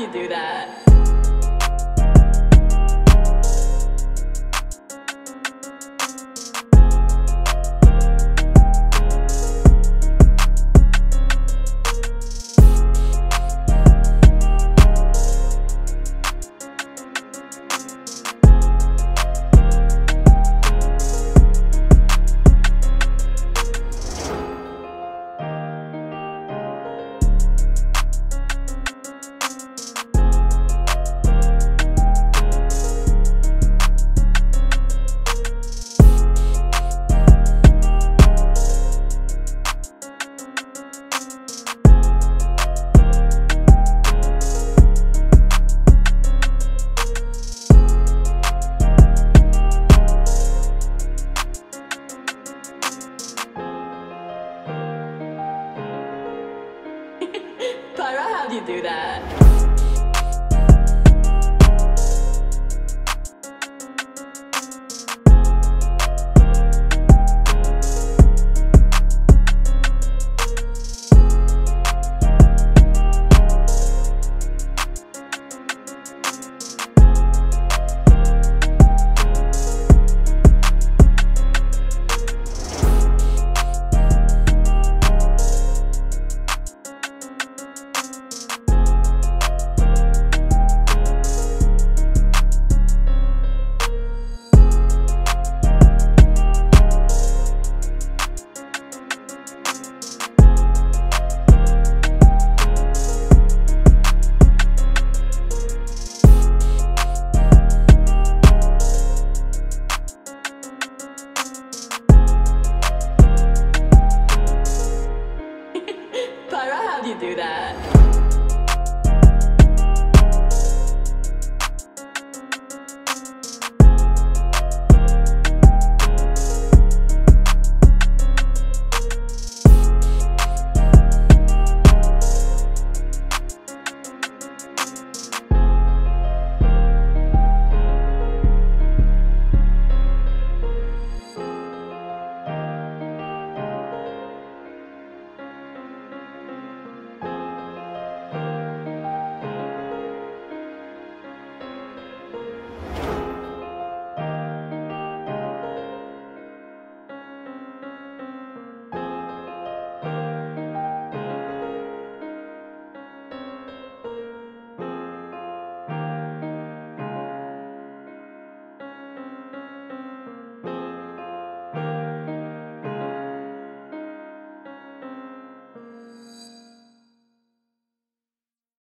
you do that. How do you do that?